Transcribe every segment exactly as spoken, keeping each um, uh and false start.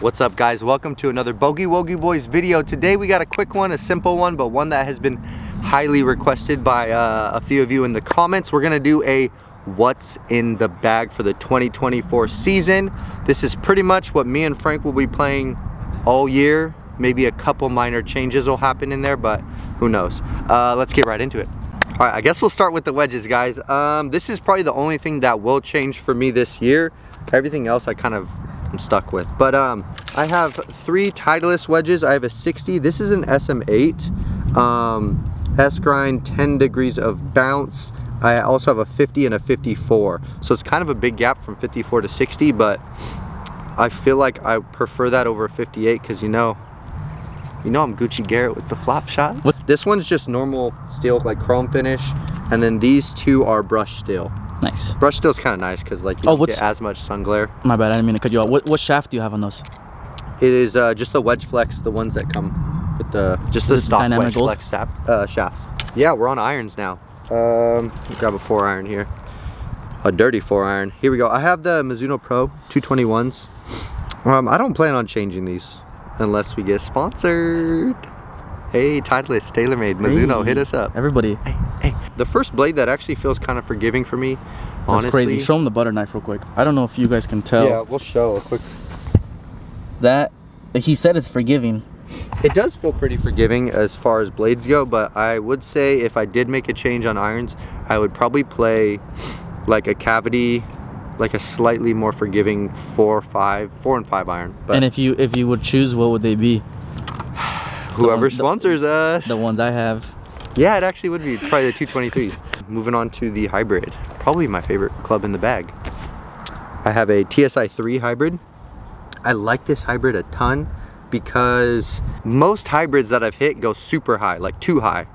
What's up guys, welcome to another Bogey Wogey Boys video. Today we got a quick one, a simple one, but one that has been highly requested by uh, a few of you in the comments. We're gonna do a what's in the bag for the twenty twenty-four season. This is pretty much what me and Frank will be playing all year. Maybe a couple minor changes will happen in there, but who knows. Uh, let's get right into it. All right, I guess we'll start with the wedges, guys. Um, this is probably the only thing that will change for me this year. Everything else I kind of am stuck with. But um, I have three Titleist wedges. I have a sixty. This is an S M eight. Um, S-grind, ten degrees of bounce. I also have a fifty and a fifty-four. So it's kind of a big gap from fifty-four to sixty, but I feel like I prefer that over fifty-eight because, you know, You know I'm Gucci Garrett with the flop shots. What? This one's just normal steel, like chrome finish, and then these two are brush steel. Nice. Brush steel's kind of nice because like you oh, don't get as much sun glare. My bad, I didn't mean to cut you off. What, what shaft do you have on those? It is uh, just the wedge flex, the ones that come with the just the stock wedge gold? flex sap, uh, shafts. Yeah, we're on irons now. Um, grab a four iron here, a dirty four iron. Here we go. I have the Mizuno Pro two twenty-ones. Um, I don't plan on changing these. Unless we get sponsored. Hey, Titleist, TaylorMade, Mizuno, hey, hit us up. Everybody. Hey, hey. The first blade that actually feels kind of forgiving for me, That's honestly. That's crazy. Show them the butter knife real quick. I don't know if you guys can tell. Yeah, we'll show a quick. That, he said it's forgiving. It does feel pretty forgiving as far as blades go, but I would say if I did make a change on irons, I would probably play like a cavity, like a slightly more forgiving four, five, four and five iron. But and if you if you would choose, what would they be? Whoever the one, sponsors the, us. The ones I have. Yeah, it actually would be probably the two twenty-threes. Moving on to the hybrid. Probably my favorite club in the bag. I have a T S I three hybrid. I like this hybrid a ton because most hybrids that I've hit go super high, like too high.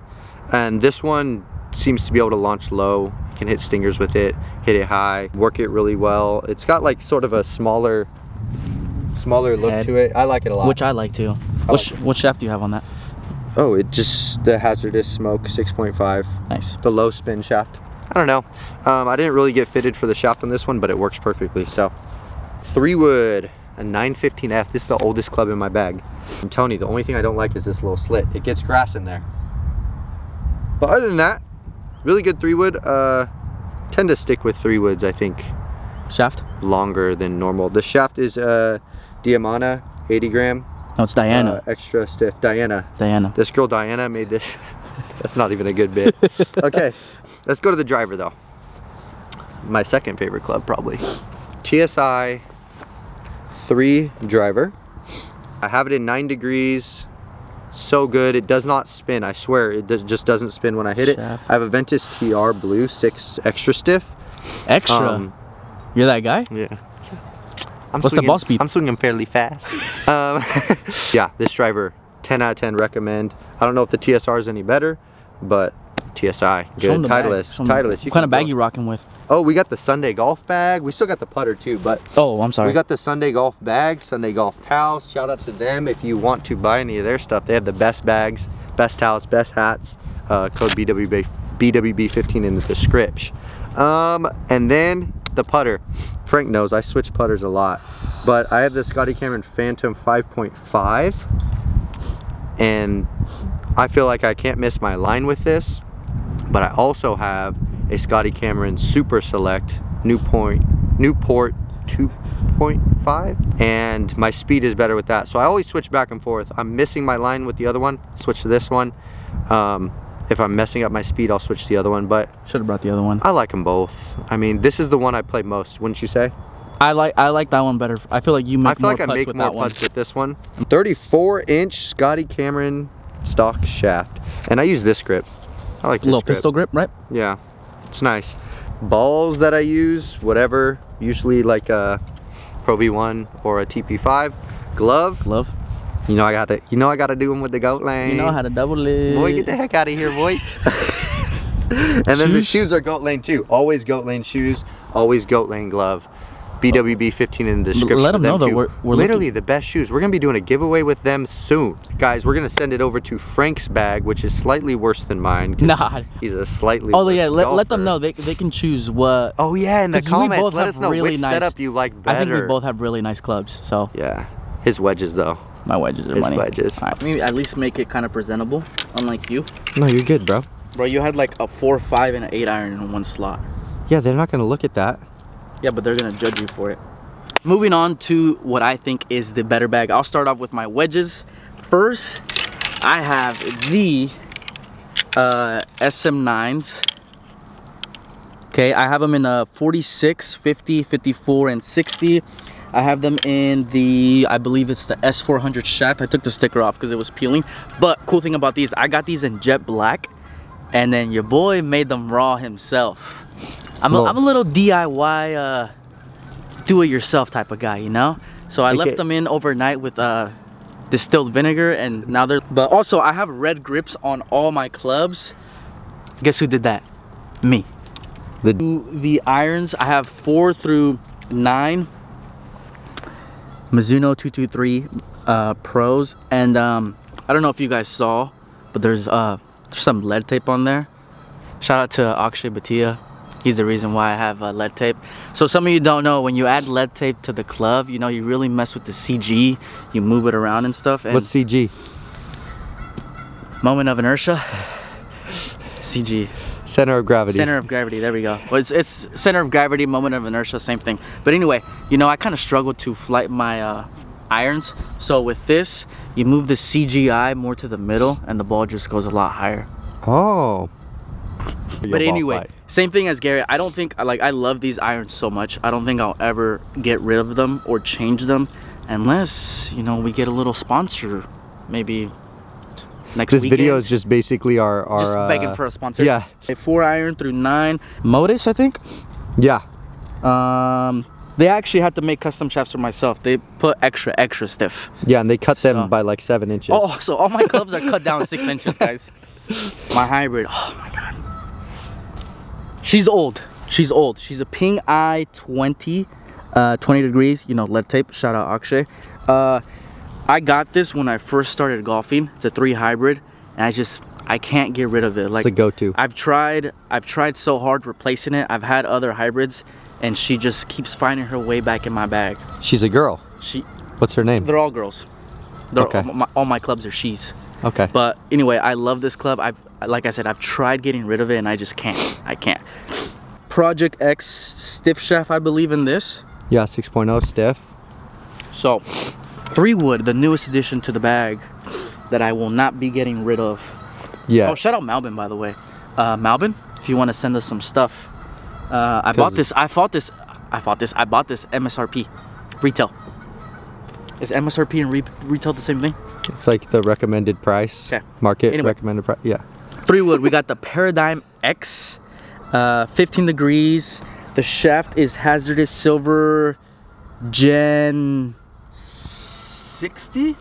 And this one seems to be able to launch low. Can hit stingers with it, hit it high, work it really well. It's got like sort of a smaller smaller look Head. to it. I like it a lot. Which I like too. I what, like what shaft do you have on that? Oh, it just the Hazardous Smoke six point five. Nice. The low spin shaft. I don't know. Um, I didn't really get fitted for the shaft on this one, but it works perfectly. So, three wood, a nine fifteen F. This is the oldest club in my bag. I'm telling you, the only thing I don't like is this little slit. It gets grass in there. But other than that, really good three wood. Uh, tend to stick with three woods, I think. Shaft? Longer than normal. The shaft is uh, Diamana, eighty gram. No, it's Diana. Uh, extra stiff. Diana. Diana. This girl, Diana, made this. That's not even a good bit. Okay, let's go to the driver though. My second favorite club, probably. T S I three driver. I have it in nine degrees. So good. It does not spin, I swear. It does, just doesn't spin when I hit Shaft. it. I have a Ventus T R Blue six extra stiff. Extra? Um, You're that guy? Yeah. I'm What's swinging, the ball speed? I'm swinging fairly fast. um, yeah, this driver, ten out of ten recommend. I don't know if the T S R is any better, but T S I, good. Titleist, Titleist. What kind of bag you rocking with? Oh, we got the Sunday Golf bag. We still got the putter too, but... Oh, I'm sorry. We got the Sunday Golf bag, Sunday Golf towels. Shout out to them if you want to buy any of their stuff. They have the best bags, best towels, best hats. Uh, code B W B fifteen in the description. Um, and then the putter. Frank knows I switch putters a lot, but I have the Scotty Cameron Phantom five point five. And I feel like I can't miss my line with this, but I also have a Scotty Cameron Super Select Newport Newport two point five, and my speed is better with that, so I always switch back and forth. I'm missing my line with the other one, switch to this one. Um, if I'm messing up my speed, I'll switch to the other one, but should have brought the other one. I like them both. I mean, this is the one I play most, wouldn't you say? I like I like that one better. I feel like you make I feel more like I make more putts with this one. thirty-four inch Scotty Cameron stock shaft, and I use this grip. I like this little grip. Pistol grip, right? Yeah. It's nice. Balls that I use, whatever, usually like a Pro V one or a T P five. Glove. Glove. You know I got to. You know I got to do them with the Goat Lane. You know how to double it. Boy, get the heck out of here, boy. And then shoes? The shoes are Goat Lane too. Always Goat Lane shoes. Always Goat Lane glove. B W B fifteen in the description. Let them know that we're, we're literally looking. The best shoes. We're gonna be doing a giveaway with them soon, guys. We're gonna send it over to Frank's bag, which is slightly worse than mine. Nah, he's a slightly. Oh worse yeah, let, let them know they they can choose what. Oh yeah, in the comments, let us know really which nice, setup you like better. I think we both have really nice clubs, so yeah. His wedges though. My wedges are His money. His wedges. All right. Let me at least make it kind of presentable, unlike you. No, you're good, bro. Bro, you had like a four, five, and an eight iron in one slot. Yeah, they're not gonna look at that. Yeah, but they're gonna judge you for it. Moving on to what I think is the better bag. I'll start off with my wedges. First, I have the uh, S M nines. Okay, I have them in a forty-six, fifty, fifty-four, and sixty. I have them in the, I believe it's the S four hundred shaft. I took the sticker off because it was peeling. But cool thing about these, I got these in jet black. And then your boy made them raw himself. I'm, a, I'm a little D I Y, uh, do-it-yourself type of guy, you know? So I okay. left them in overnight with uh, distilled vinegar, and now they're... But also, I have red grips on all my clubs. Guess who did that? Me. The, the irons, I have four through nine. Mizuno two twenty-three uh, Pros, and um, I don't know if you guys saw, but there's... Uh, some lead tape on there. Shout out to Akshay Bhatia. He's the reason why I have uh, lead tape. So some of you don't know, when you add lead tape to the club, you know, you really mess with the C G. You move it around and stuff. And what's C G? Moment of inertia. C G. Center of gravity. Center of gravity, there we go. Well, it's, it's center of gravity, moment of inertia, same thing. But anyway, you know, I kind of struggle to flight my uh, irons. So with this, you move the C G I more to the middle and the ball just goes a lot higher. Oh. But anyway, fight. Same thing as Gary. I don't think, like, I love these irons so much. I don't think I'll ever get rid of them or change them unless, you know, we get a little sponsor maybe next this weekend. Video is just basically our... our just begging uh, for a sponsor. Yeah. A four iron through nine. Modus, I think? Yeah. Um... They actually had to make custom shafts for myself. They put extra, extra stiff. Yeah, and they cut them so. by like seven inches. Oh, so all my clubs are cut down six inches, guys. My hybrid, oh my God. She's old, she's old. She's a Ping I twenty, uh, twenty degrees, you know, lead tape, shout out Akshay. Uh, I got this when I first started golfing. It's a three hybrid, and I just, I can't get rid of it. Like, it's the go-to. I've tried, I've tried so hard replacing it. I've had other hybrids, and she just keeps finding her way back in my bag. She's a girl. She. What's her name? They're all girls. They're okay. All my, all my clubs are she's. Okay. But anyway, I love this club. I've, like I said, I've tried getting rid of it, and I just can't. I can't. Project X stiff shaft, I believe in this. Yeah, six point oh stiff. So, three wood, the newest addition to the bag that I will not be getting rid of. Yeah. Oh, shout out Malbon, by the way. Uh, Malbon, if you want to send us some stuff. Uh, I bought this, I bought this, I bought this, I bought this M S R P, retail. Is M S R P and re retail the same thing? It's like the recommended price, okay. market anyway, recommended price, yeah. Three wood, we got the Paradigm X, uh, fifteen degrees. The shaft is Hazardous Silver Gen sixty?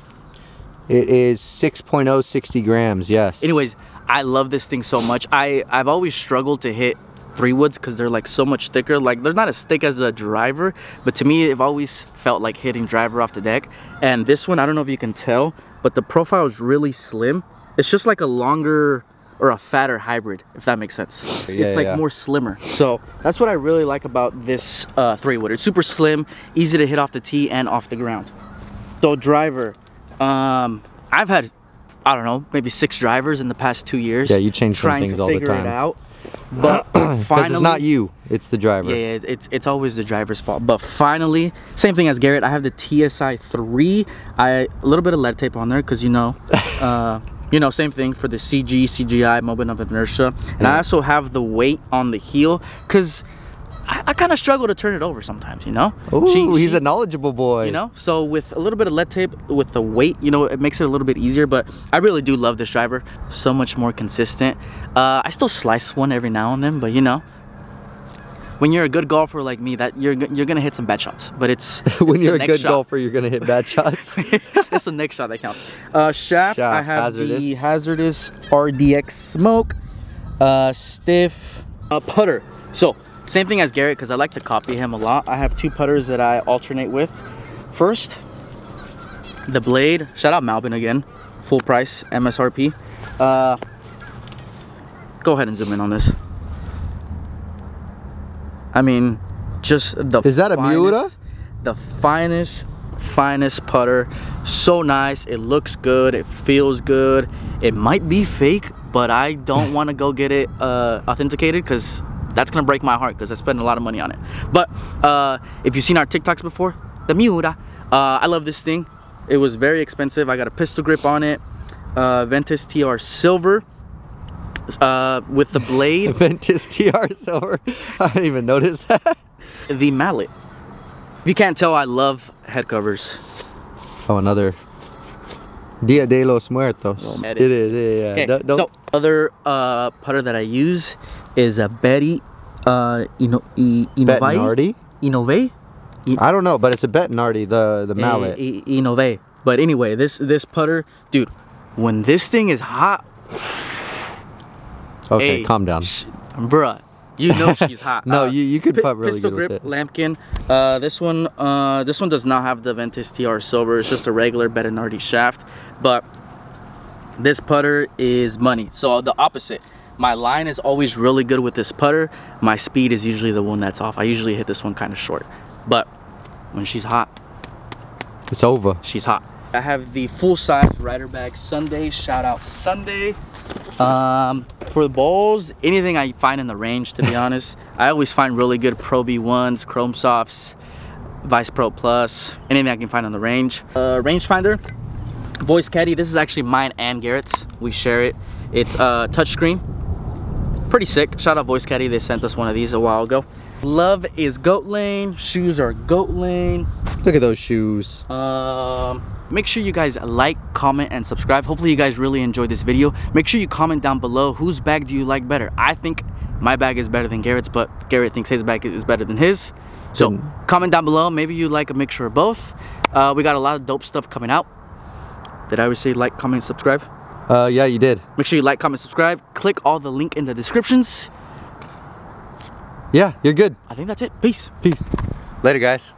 It is six point oh, sixty grams, yes. Anyways, I love this thing so much. I, I've always struggled to hit three woods because they're like so much thicker. Like, they're not as thick as a driver, but to me, I've always felt like hitting driver off the deck. And this one, I don't know if you can tell, but the profile is really slim. It's just like a longer or a fatter hybrid, if that makes sense. Yeah, it's like yeah. more slimmer. So that's what I really like about this uh, three wood. It's super slim, easy to hit off the tee and off the ground. So driver, um, I've had, I don't know, maybe six drivers in the past two years. Yeah, you change some things all the time. Trying to figure it out. But finally, it's not you, it's the driver. Yeah, it's it's always the driver's fault. But finally, same thing as Garrett, I have the T S I three. I a little bit of lead tape on there because, you know, uh, you know, same thing for the C G, C G I, moment of inertia. And yeah. I also have the weight on the heel because I, I kind of struggle to turn it over sometimes, you know. Ooh, she, he's she, a knowledgeable boy. You know, so with a little bit of lead tape, with the weight, you know, it makes it a little bit easier. But I really do love this driver. So much more consistent. Uh, I still slice one every now and then, but you know, when you're a good golfer like me, that you're you're gonna hit some bad shots. But it's, it's when you're a good shot. golfer, you're gonna hit bad shots. It's the next shot that counts. Uh, shaft, shaft. I have hazardous. the Hazardous R D X smoke, uh, stiff, uh, putter. So. Same thing as Garrett, because I like to copy him a lot. I have two putters that I alternate with. First, the blade. Shout out Malbon again. Full price, M S R P. Uh, go ahead and zoom in on this. I mean, just the finest. Is that a Miura? The finest finest putter. So nice, it looks good, it feels good. It might be fake, but I don't want to go get it uh, authenticated because that's gonna break my heart because I spent a lot of money on it. But uh, if you've seen our TikToks before, the Miura, uh, I love this thing. It was very expensive. I got a pistol grip on it, uh, Ventus T R Silver. Uh, with the blade. Ventus T R Silver. I didn't even notice that. The mallet. If you can't tell, I love head covers. Oh, another Dia de los Muertos. Oh, it is, it is, yeah. Okay. Don't, don't. So, other uh, putter that I use is a Betty, uh, Ino, I, Bettinardi? Inove? I, I don't know, but it's a Bettinardi, the, the mallet. I, I, Inove. But anyway, this, this putter, dude, when this thing is hot, okay, hey, calm down. Bruh, you know she's hot. No, uh, you, you could putt really good grip, with it. Lampkin. Uh, this one uh, this one does not have the Ventus T R Silver. It's just a regular Bettinardi shaft. But this putter is money. So the opposite. My line is always really good with this putter. My speed is usually the one that's off. I usually hit this one kind of short. But when she's hot, it's over. She's hot. I have the full-size Ryder bag Sunday. Shout out Sunday. Um, for the balls, anything I find in the range, to be honest. I always find really good Pro V ones, Chrome Softs, Vice Pro Plus, anything I can find on the range. Uh, range finder, Voice Caddy. This is actually mine and Garrett's. We share it. It's a uh, touchscreen. Pretty sick. Shout out Voice Caddy. They sent us one of these a while ago. Love is Goat Lane. Shoes are Goat Lane. Look at those shoes. Um... Make sure you guys like, comment, and subscribe. Hopefully you guys really enjoyed this video. Make sure you comment down below, whose bag do you like better? I think my bag is better than Garrett's, but Garrett thinks his bag is better than his. So mm. comment down below. Maybe you like a mixture of both. Uh, we got a lot of dope stuff coming out. Did I always say like, comment, subscribe? Uh, yeah, you did. Make sure you like, comment, subscribe. Click all the link in the descriptions. Yeah, you're good. I think that's it. Peace. Peace. Later, guys.